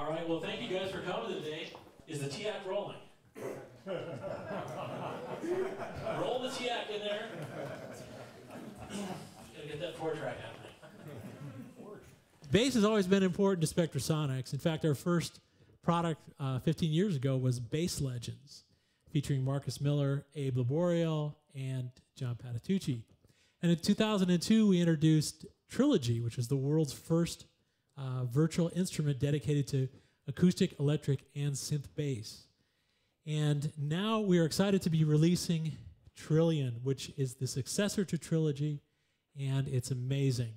All right, well, thank you guys for coming today. Is the TIAC rolling? Roll the TIAC in there. Gotta get that four-track happening. Bass has always been important to Spectrasonics. In fact, our first product 15 years ago was Bass Legends, featuring Marcus Miller, Abe Laboriel, and John Patitucci. And in 2002, we introduced Trilogy, which was the world's first virtual instrument dedicated to acoustic, electric, and synth bass. And now we are excited to be releasing Trilian, which is the successor to Trilogy, and it's amazing.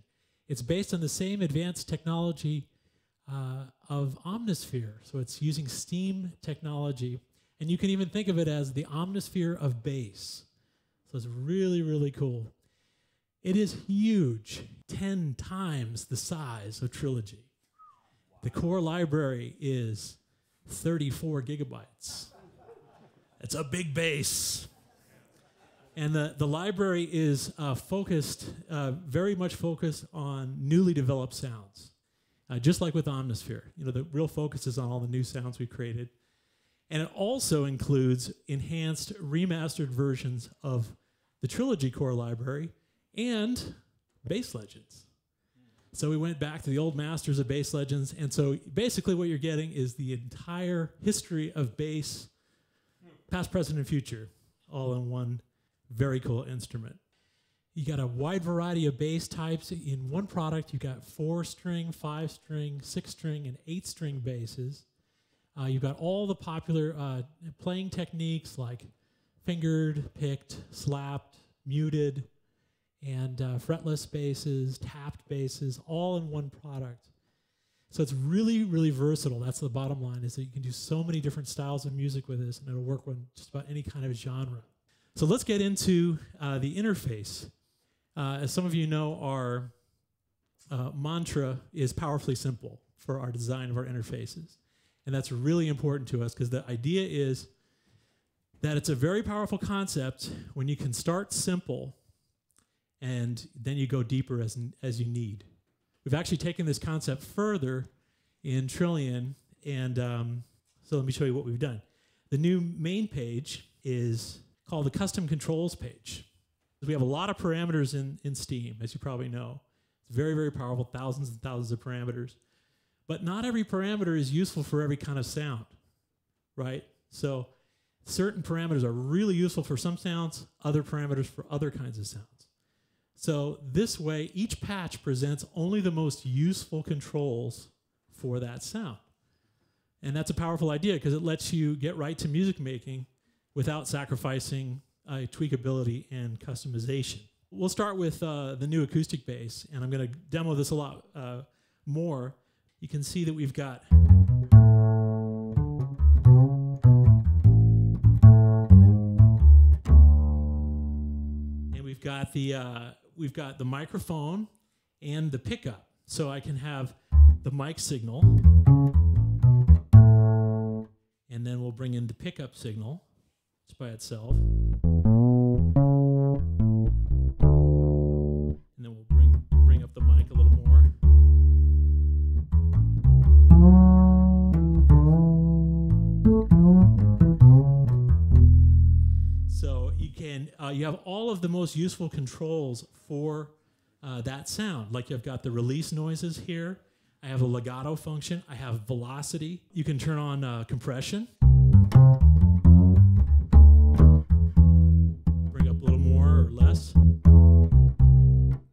It's based on the same advanced technology of Omnisphere, so it's using Steam technology. And you can even think of it as the Omnisphere of bass. So it's really, really cool. It is huge, 10 times the size of Trilogy. Wow. The core library is 34 gigabytes. That's a big bass. And the library is very much focused on newly developed sounds, just like with Omnisphere. You know, the real focus is on all the new sounds we created. And it also includes enhanced, remastered versions of the Trilogy core library and Bass Legends. So we went back to the old masters of Bass Legends, and so basically what you're getting is the entire history of bass, past, present, and future, all in one very cool instrument. You got a wide variety of bass types in one product. You got 4-string, 5-string, 6-string, and 8-string basses. You've got all the popular playing techniques like fingered, picked, slapped, muted, and fretless basses, tapped basses, all in one product. So it's really, really versatile. That's the bottom line, is that you can do so many different styles of music with this, and it'll work on just about any kind of genre. So let's get into the interface. As some of you know, our mantra is powerfully simple for our design of our interfaces. And that's really important to us, because the idea is that it's a very powerful concept when you can start simple and then you go deeper as you need. We've actually taken this concept further in Trilian, and so let me show you what we've done. The new main page is called the custom controls page. We have a lot of parameters in Steam, as you probably know. It's very, very powerful, thousands and thousands of parameters. But not every parameter is useful for every kind of sound, right? So certain parameters are really useful for some sounds, other parameters for other kinds of sounds. So this way, each patch presents only the most useful controls for that sound. And that's a powerful idea, because it lets you get right to music making without sacrificing tweakability and customization. We'll start with the new acoustic bass, and I'm going to demo this a lot more. You can see that we've got we've got the microphone and the pickup, so I can have the mic signal, and then we'll bring in the pickup signal just by itself, and then we'll bring up the mic a little more. You have all of the most useful controls for that sound. Like, you've got the release noises here. I have a legato function. I have velocity. You can turn on compression. Bring up a little more or less.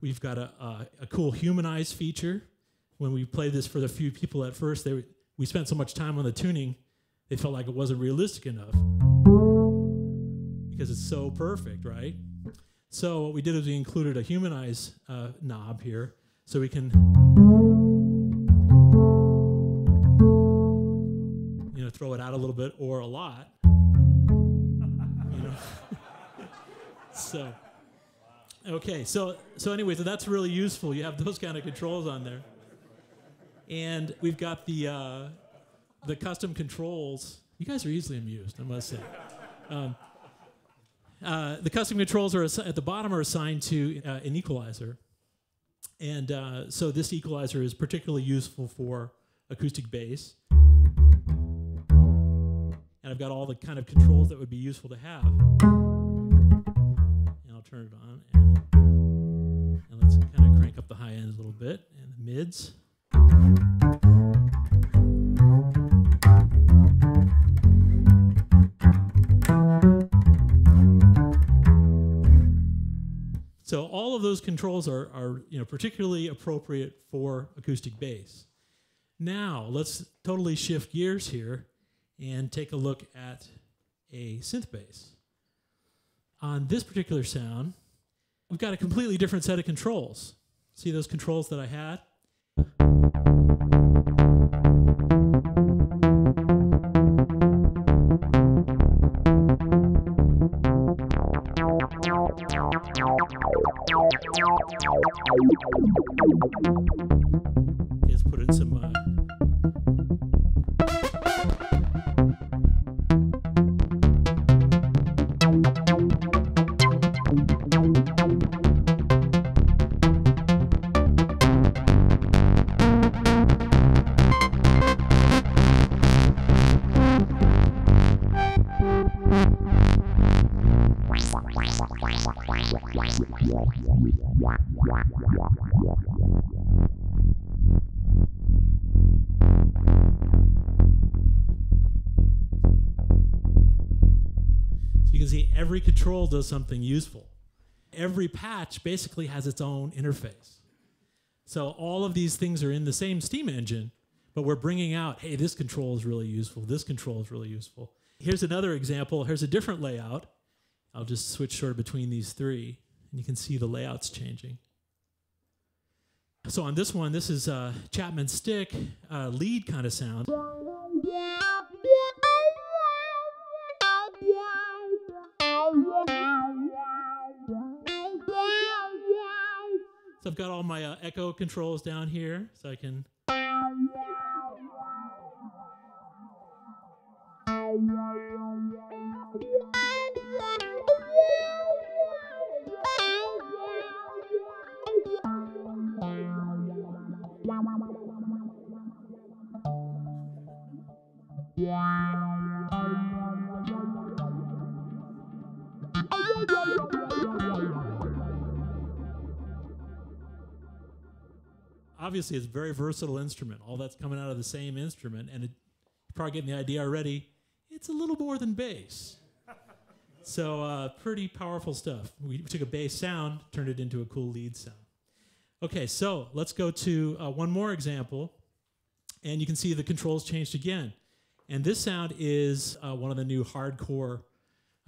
We've got a cool humanize feature. When we played this for the few people at first, we spent so much time on the tuning, they felt like it wasn't realistic enough, because it's so perfect, right? So what we did is we included a humanize knob here, so we can, you know, throw it out a little bit or a lot. You know? So, okay, so anyway, so that's really useful. You have those kind of controls on there, and we've got the custom controls. You guys are easily amused, I must say. The custom controls are at the bottom are assigned to an equalizer. And so this equalizer is particularly useful for acoustic bass. and I've got all the kind of controls that would be useful to have. And I'll turn it on, and let's kind of crank up the high end a little bit, and the mids. So all of those controls are particularly appropriate for acoustic bass. Now let's totally shift gears here and take a look at a synth bass. On this particular sound, we've got a completely different set of controls. See those controls that I had? Let's put in some every control does something useful. Every patch basically has its own interface. So all of these things are in the same Steam engine, but we're bringing out, hey, this control is really useful, this control is really useful. Here's another example. Here's a different layout. I'll just switch sort of between these three, and you can see the layout's changing. So on this one, this is Chapman Stick, lead kind of sound. So I've got all my echo controls down here, so I can... Obviously, it's a very versatile instrument. All that's coming out of the same instrument, and it, you're probably getting the idea already, it's a little more than bass. So pretty powerful stuff. We took a bass sound, turned it into a cool lead sound. Okay, so let's go to one more example, and you can see the controls changed again. And this sound is one of the new hardcore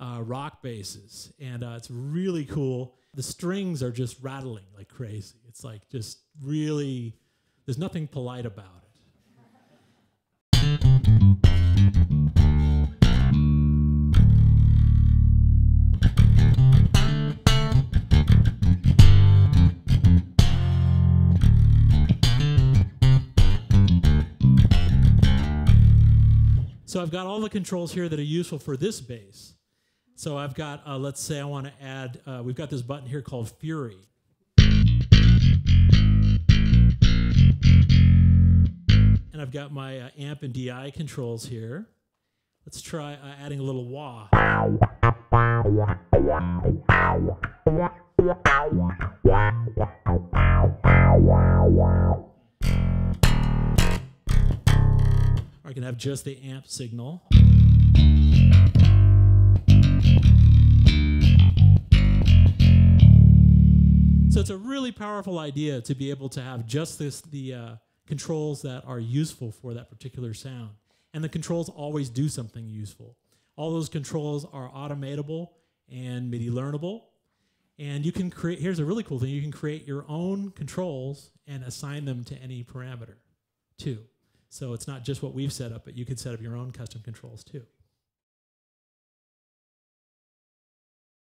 rock basses, and it's really cool. The strings are just rattling like crazy. It's like just really, there's nothing polite about it. So I've got all the controls here that are useful for this bass. So I've got, let's say I want to add, we've got this button here called Fury. And I've got my amp and DI controls here. Let's try adding a little wah. Or I can have just the amp signal. So it's a really powerful idea to be able to have just this, the controls that are useful for that particular sound. And the controls always do something useful. All those controls are automatable and MIDI learnable. And you can create, here's a really cool thing, you can create your own controls and assign them to any parameter too. So it's not just what we've set up, but you can set up your own custom controls too.